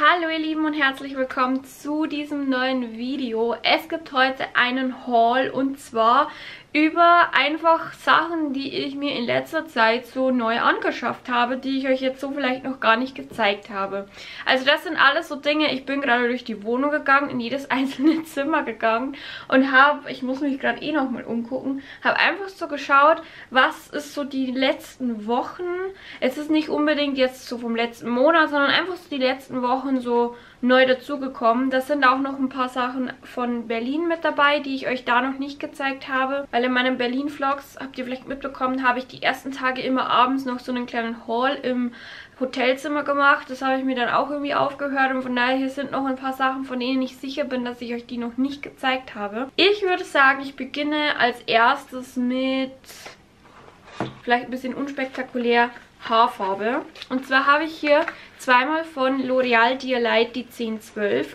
Hallo ihr Lieben und herzlich willkommen zu diesem neuen Video. Es gibt heute einen Haul und zwar über einfach Sachen, die ich mir in letzter Zeit so neu angeschafft habe, die ich euch jetzt so vielleicht noch gar nicht gezeigt habe. Also das sind alles so Dinge, ich bin gerade durch die Wohnung gegangen, in jedes einzelne Zimmer gegangen und habe, ich muss mich gerade eh nochmal umgucken, habe einfach so geschaut, was ist so die letzten Wochen, es ist nicht unbedingt jetzt so vom letzten Monat, sondern einfach so die letzten Wochen so neu dazugekommen. Das sind auch noch ein paar Sachen von Berlin mit dabei, die ich euch da noch nicht gezeigt habe, weil in meinen Berlin-Vlogs, habt ihr vielleicht mitbekommen, habe ich die ersten Tage immer abends noch so einen kleinen Haul im Hotelzimmer gemacht. Das habe ich mir dann auch irgendwie aufgehört und von daher hier sind noch ein paar Sachen, von denen ich sicher bin, dass ich euch die noch nicht gezeigt habe. Ich würde sagen, ich beginne als erstes mit vielleicht ein bisschen unspektakulär Haarfarbe. Und zwar habe ich hier zweimal von L'Oreal Dialight die 1012.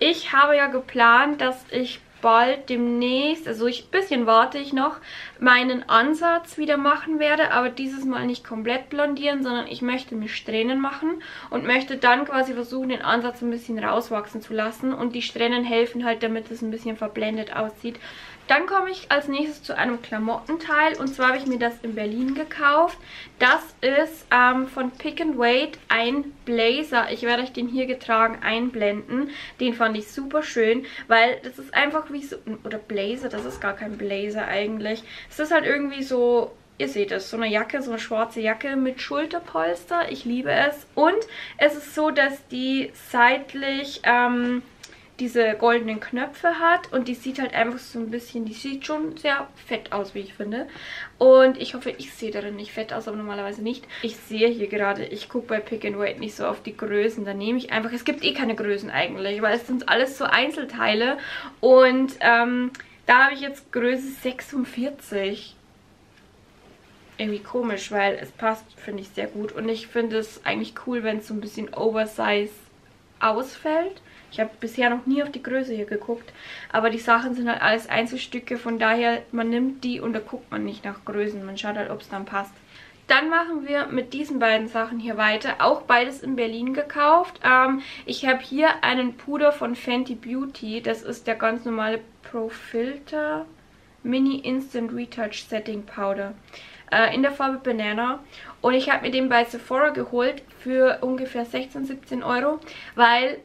Ich habe ja geplant, dass ich bald demnächst, also ein bisschen warte ich noch, meinen Ansatz wieder machen werde, aber dieses Mal nicht komplett blondieren, sondern ich möchte mir Strähnen machen und möchte dann quasi versuchen, den Ansatz ein bisschen rauswachsen zu lassen und die Strähnen helfen halt, damit es ein bisschen verblendet aussieht. Dann komme ich als nächstes zu einem Klamottenteil und zwar habe ich mir das in Berlin gekauft. Das ist von Pick n Weight ein Blazer. Ich werde euch den hier getragen einblenden. Den fand ich super schön, weil das ist einfach wie so... Oder Blazer, das ist gar kein Blazer eigentlich. Es ist halt irgendwie so... Ihr seht es, so eine Jacke, so eine schwarze Jacke mit Schulterpolster. Ich liebe es. Und es ist so, dass die seitlich... diese goldenen Knöpfe hat und die sieht halt einfach so ein bisschen, die sieht schon sehr fett aus, wie ich finde. Und ich hoffe, ich sehe darin nicht fett aus, aber normalerweise nicht. Ich sehe hier gerade, ich gucke bei Pick n Weight nicht so auf die Größen, da nehme ich einfach, es gibt eh keine Größen eigentlich, weil es sind alles so Einzelteile und da habe ich jetzt Größe 46. Irgendwie komisch, weil es passt, finde ich, sehr gut und ich finde es eigentlich cool, wenn es so ein bisschen Oversize ausfällt. Ich habe bisher noch nie auf die Größe hier geguckt, aber die Sachen sind halt alles Einzelstücke, von daher, man nimmt die und da guckt man nicht nach Größen, man schaut halt, ob es dann passt. Dann machen wir mit diesen beiden Sachen hier weiter, auch beides in Berlin gekauft. Ich habe hier einen Puder von Fenty Beauty, das ist der ganz normale Pro Filter Mini Instant Retouch Setting Powder in der Farbe Banana und ich habe mir den bei Sephora geholt für ungefähr 16, 17 Euro, weil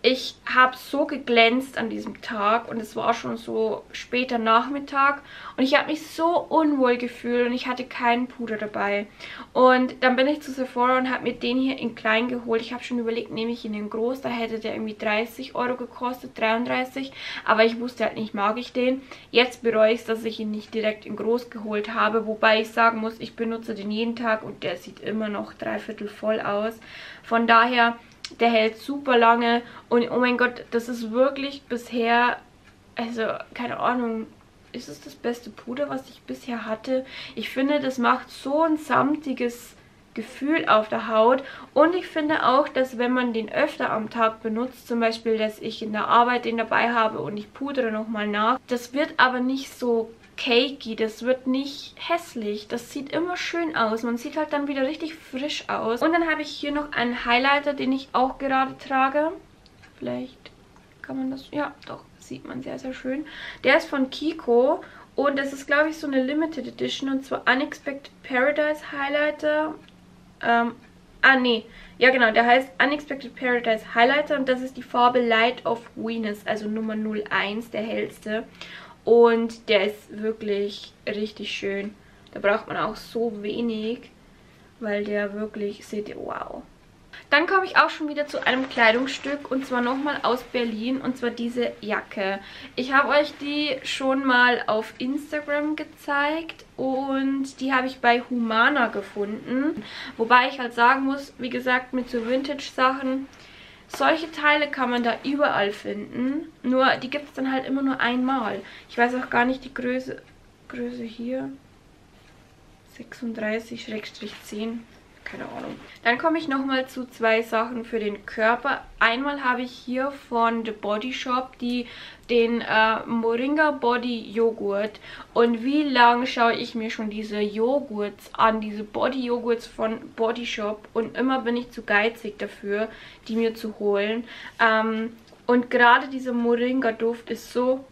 ich habe so geglänzt an diesem Tag und es war schon so später Nachmittag und ich habe mich so unwohl gefühlt und ich hatte keinen Puder dabei. Und dann bin ich zu Sephora und habe mir den hier in klein geholt. Ich habe schon überlegt, nehme ich ihn in groß, da hätte der irgendwie 30 Euro gekostet, 33, aber ich wusste halt nicht, mag ich den. Jetzt bereue ich es, dass ich ihn nicht direkt in groß geholt habe, wobei ich sagen muss, ich benutze den jeden Tag und der sieht immer noch 3/4 voll aus. Von daher... Der hält super lange und oh mein Gott, das ist wirklich bisher, also keine Ahnung, ist es das beste Puder, was ich bisher hatte? Ich finde, das macht so ein samtiges Gefühl auf der Haut und ich finde auch, dass wenn man den öfter am Tag benutzt, zum Beispiel, dass ich in der Arbeit den dabei habe und ich pudere nochmal nach, das wird aber nicht so cakey, das wird nicht hässlich, das sieht immer schön aus, man sieht halt dann wieder richtig frisch aus. Und dann habe ich hier noch einen Highlighter, den ich auch gerade trage, vielleicht kann man das, ja doch, sieht man sehr, sehr schön. Der ist von Kiko und das ist glaube ich so eine Limited Edition und zwar Unexpected Paradise Highlighter, ja genau, der heißt Unexpected Paradise Highlighter und das ist die Farbe Light of Venus, also Nummer 01, der hellste. Und der ist wirklich richtig schön. Da braucht man auch so wenig, weil der wirklich, seht ihr, wow. Dann komme ich auch schon wieder zu einem Kleidungsstück und zwar nochmal aus Berlin und zwar diese Jacke. Ich habe euch die schon mal auf Instagram gezeigt und die habe ich bei Humana gefunden. Wobei ich halt sagen muss, wie gesagt, mit so Vintage-Sachen... Solche Teile kann man da überall finden, nur die gibt es dann halt immer nur einmal. Ich weiß auch gar nicht die Größe hier, 36-10, keine Ahnung. Dann komme ich nochmal zu zwei Sachen für den Körper. Einmal habe ich hier von The Body Shop den Moringa Body Joghurt. Und wie lange schaue ich mir schon diese Joghurts an, diese Body Joghurts von Body Shop. Und immer bin ich zu geizig dafür, die mir zu holen. Und gerade dieser Moringa-Duft ist so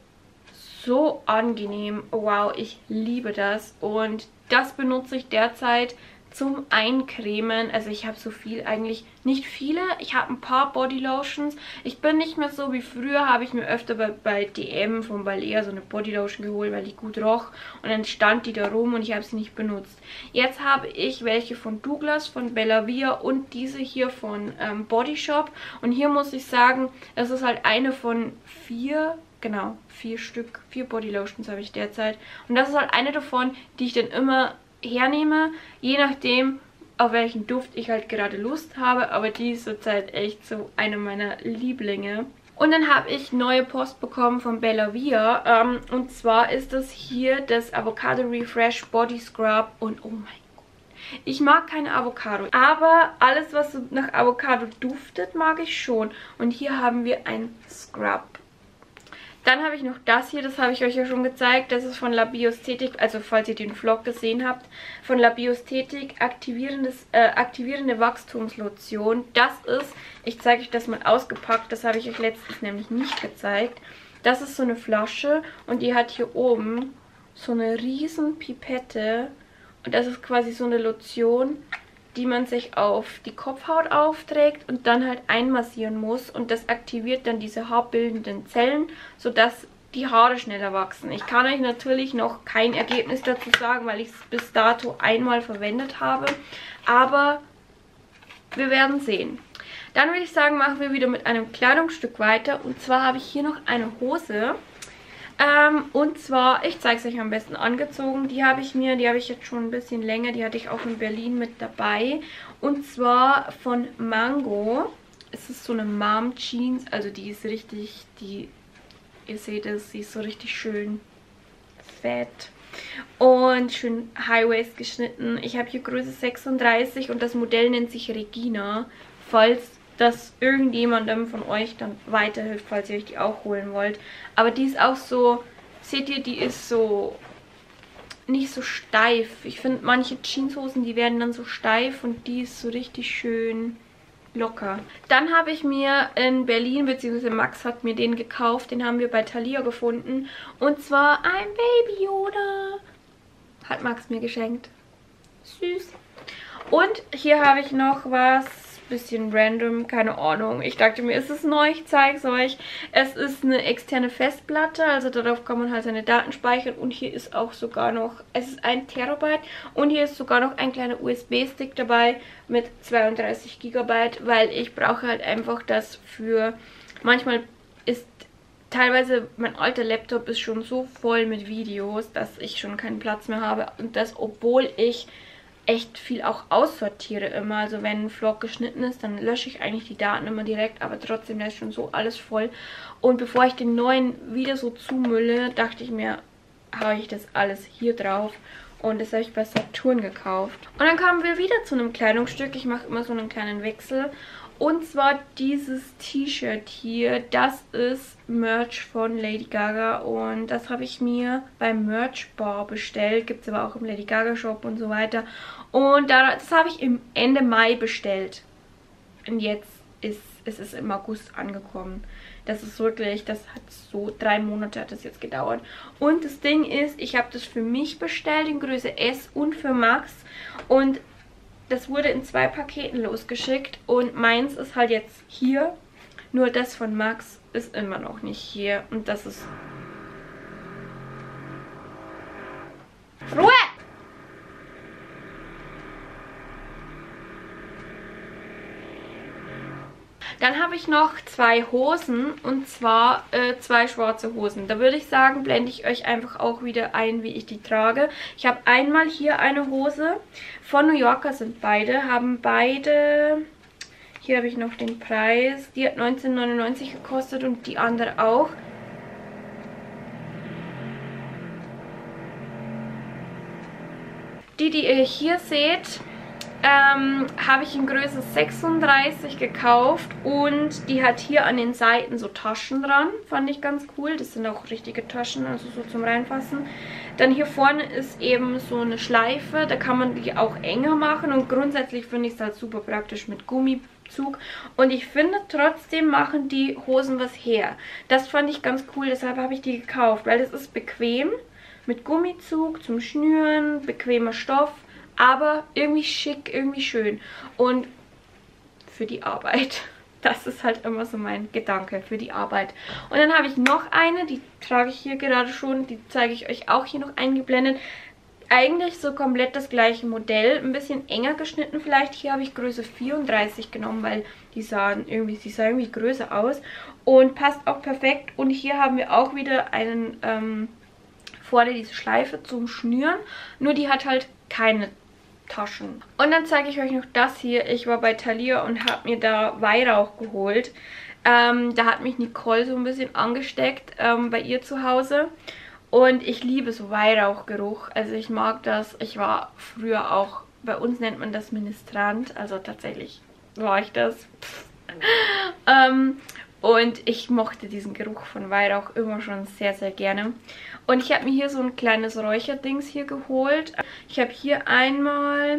angenehm. Wow, ich liebe das. Und das benutze ich derzeit zum Eincremen. Also ich habe so viel, eigentlich nicht viele. Ich habe ein paar Bodylotions. Ich bin nicht mehr so wie früher, habe ich mir öfter bei DM von Balea so eine Bodylotion geholt, weil die gut roch. Und dann stand die da rum und ich habe sie nicht benutzt. Jetzt habe ich welche von Douglas, von Bellavia und diese hier von Body Shop. Und hier muss ich sagen, das ist halt eine von vier. Genau, 4 Bodylotions habe ich derzeit. Und das ist halt eine davon, die ich dann immer hernehme, je nachdem, auf welchen Duft ich halt gerade Lust habe. Aber die ist zurzeit echt so eine meiner Lieblinge. Und dann habe ich neue Post bekommen von Bellavia. Und zwar ist das hier das Avocado Refresh Body Scrub. Und oh mein Gott. Ich mag keine Avocado, aber alles, was so nach Avocado duftet, mag ich schon. Und hier haben wir ein Scrub. Dann habe ich noch das hier, das habe ich euch ja schon gezeigt. Das ist von Labiosthetik, also falls ihr den Vlog gesehen habt, von Labiosthetik aktivierende Wachstumslotion. Das ist, ich zeige euch das mal ausgepackt, das habe ich euch letztens nämlich nicht gezeigt. Das ist so eine Flasche und die hat hier oben so eine riesen Pipette. Und das ist quasi so eine Lotion, die man sich auf die Kopfhaut aufträgt und dann halt einmassieren muss. Und das aktiviert dann diese haarbildenden Zellen, sodass die Haare schneller wachsen. Ich kann euch natürlich noch kein Ergebnis dazu sagen, weil ich es bis dato einmal verwendet habe. Aber wir werden sehen. Dann würde ich sagen, machen wir wieder mit einem Kleidungsstück weiter. Und zwar habe ich hier noch eine Hose. Und zwar, ich zeige es euch am besten angezogen. Die habe ich jetzt schon ein bisschen länger. Die hatte ich auch in Berlin mit dabei. Und zwar von Mango. Es ist so eine Mom Jeans. Also die ist richtig, ihr seht es, sie ist so richtig schön fett. Und schön High-Waist geschnitten. Ich habe hier Größe 36 und das Modell nennt sich Regina. Falls dass irgendjemandem von euch dann weiterhilft, falls ihr euch die auch holen wollt. Aber die ist auch so, seht ihr, die ist so nicht so steif. Ich finde, manche Jeanshosen, die werden dann so steif und die ist so richtig schön locker. Dann habe ich mir in Berlin, beziehungsweise Max hat mir den gekauft, den haben wir bei Thalia gefunden. Und zwar ein Baby Yoda. Hat Max mir geschenkt. Süß. Und hier habe ich noch was. Bisschen random, keine Ahnung. Ich dachte mir, ist es neu? Ich zeige es euch. Es ist eine externe Festplatte, also darauf kann man halt seine Daten speichern. Und hier ist auch sogar noch, es ist 1 TB und hier ist sogar noch ein kleiner USB-Stick dabei mit 32 GB, weil ich brauche halt einfach das für, manchmal ist teilweise mein alter Laptop ist schon so voll mit Videos, dass ich schon keinen Platz mehr habe und das, obwohl ich echt viel auch aussortiere immer. Also wenn ein Vlog geschnitten ist, dann lösche ich eigentlich die Daten immer direkt, aber trotzdem ist schon so alles voll. Und bevor ich den neuen wieder so zumülle, dachte ich mir, habe ich das alles hier drauf. Und das habe ich bei Saturn gekauft. Und dann kommen wir wieder zu einem Kleidungsstück. Ich mache immer so einen kleinen Wechsel. Und zwar dieses T-Shirt hier. Das ist Merch von Lady Gaga. Und das habe ich mir beim Merchbar bestellt. Gibt es aber auch im Lady Gaga Shop und so weiter. Und das habe ich im Ende Mai bestellt. Und jetzt ist es im August angekommen. Das ist wirklich, das hat so 3 Monate hat das jetzt gedauert. Und das Ding ist, ich habe das für mich bestellt in Größe S und für Max. Und das wurde in 2 Paketen losgeschickt. Und meins ist halt jetzt hier. Nur das von Max ist immer noch nicht hier. Und das ist... Ruhe! Dann habe ich noch 2 Hosen und zwar 2 schwarze Hosen. Da würde ich sagen, blende ich euch einfach auch wieder ein, wie ich die trage. Ich habe einmal hier eine Hose von New Yorker, sind beide, haben beide, hier habe ich noch den Preis, die hat 19,99 gekostet und die andere auch. Die ihr hier seht, habe ich in Größe 36 gekauft und die hat hier an den Seiten so Taschen dran. Fand ich ganz cool. Das sind auch richtige Taschen, also so zum Reinfassen. Dann hier vorne ist eben so eine Schleife, da kann man die auch enger machen und grundsätzlich finde ich es halt super praktisch mit Gummizug. Und ich finde, trotzdem machen die Hosen was her. Das fand ich ganz cool, deshalb habe ich die gekauft, weil es ist bequem mit Gummizug zum Schnüren, bequemer Stoff. Aber irgendwie schick, irgendwie schön. Und für die Arbeit. Das ist halt immer so mein Gedanke für die Arbeit. Und dann habe ich noch eine, die trage ich hier gerade schon. Die zeige ich euch auch hier noch eingeblendet. Eigentlich so komplett das gleiche Modell. Ein bisschen enger geschnitten vielleicht. Hier habe ich Größe 34 genommen, weil die sahen irgendwie größer aus. Und passt auch perfekt. Und hier haben wir auch wieder einen vorne diese Schleife zum Schnüren. Nur die hat halt keine Taschen. Und dann zeige ich euch noch das hier. Ich war bei Thalia und habe mir da Weihrauch geholt. Da hat mich Nicole so ein bisschen angesteckt bei ihr zu Hause. Und ich liebe so Weihrauchgeruch. Also ich mag das. Ich war früher auch, bei uns nennt man das Ministrant. Also tatsächlich war ich das. Und ich mochte diesen Geruch von Weihrauch immer schon sehr, sehr gerne. Und ich habe mir hier so ein kleines Räucherdings hier geholt. Ich habe hier einmal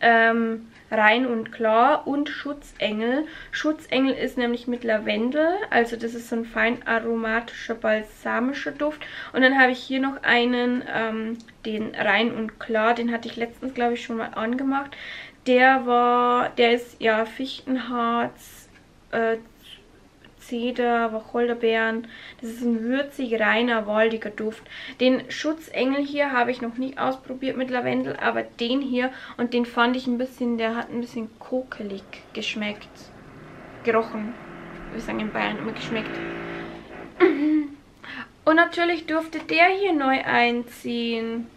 Rein und Klar und Schutzengel. Schutzengel ist nämlich mit Lavendel. Also das ist so ein fein aromatischer, balsamischer Duft. Und dann habe ich hier noch einen, den Rein und Klar. Den hatte ich letztens, glaube ich, schon mal angemacht. Der ist ja Fichtenharz, Zeder, Wacholderbeeren. Das ist ein würzig, reiner, waldiger Duft. Den Schutzengel hier habe ich noch nicht ausprobiert mit Lavendel, aber den hier, und den fand ich ein bisschen, der hat ein bisschen kokelig geschmeckt. Gerochen. Wir sagen in Bayern immer geschmeckt. Und natürlich durfte der hier neu einziehen.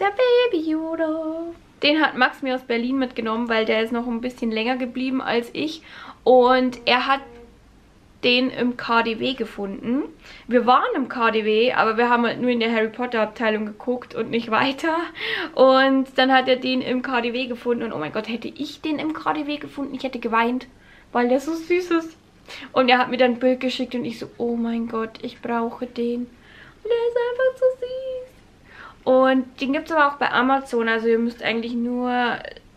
Der Baby Yoda. Den hat Max mir aus Berlin mitgenommen, weil der ist noch ein bisschen länger geblieben als ich. Und er hat den im KaDeWe gefunden. Wir waren im KaDeWe, aber wir haben halt nur in der Harry Potter Abteilung geguckt und nicht weiter. Und dann hat er den im KaDeWe gefunden und oh mein Gott, hätte ich den im KaDeWe gefunden, ich hätte geweint, weil der so süß ist. Und er hat mir dann ein Bild geschickt und ich so, oh mein Gott, ich brauche den. Und der ist einfach so süß. Und den gibt es aber auch bei Amazon, also ihr müsst eigentlich nur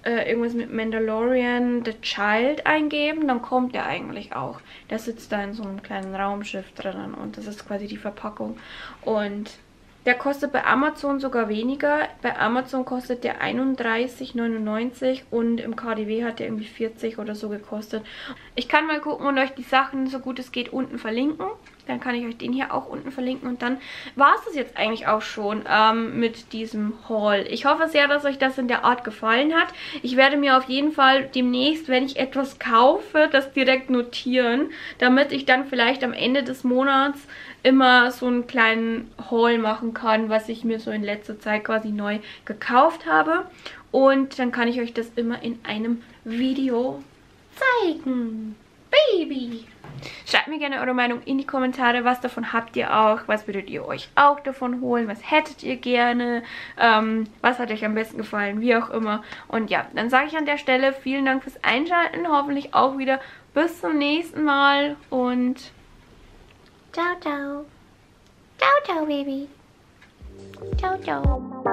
irgendwas mit Mandalorian The Child eingeben, dann kommt der eigentlich auch. Der sitzt da in so einem kleinen Raumschiff drinnen und das ist quasi die Verpackung. Und der kostet bei Amazon sogar weniger. Bei Amazon kostet der 31,99 und im KaDeWe hat der irgendwie 40 oder so gekostet. Ich kann mal gucken und euch die Sachen, so gut es geht, unten verlinken. Dann kann ich euch den hier auch unten verlinken. Und dann war es das jetzt eigentlich auch schon mit diesem Haul. Ich hoffe sehr, dass euch das in der Art gefallen hat. Ich werde mir auf jeden Fall demnächst, wenn ich etwas kaufe, das direkt notieren, damit ich dann vielleicht am Ende des Monats immer so einen kleinen Haul machen kann, was ich mir so in letzter Zeit quasi neu gekauft habe. Und dann kann ich euch das immer in einem Video zeigen. Baby! Schreibt mir gerne eure Meinung in die Kommentare, was davon habt ihr auch, was würdet ihr euch auch davon holen, was hättet ihr gerne, was hat euch am besten gefallen, wie auch immer. Und ja, dann sage ich an der Stelle vielen Dank fürs Einschalten, hoffentlich auch wieder bis zum nächsten Mal und ciao, ciao. Ciao, ciao, Baby. Ciao, ciao.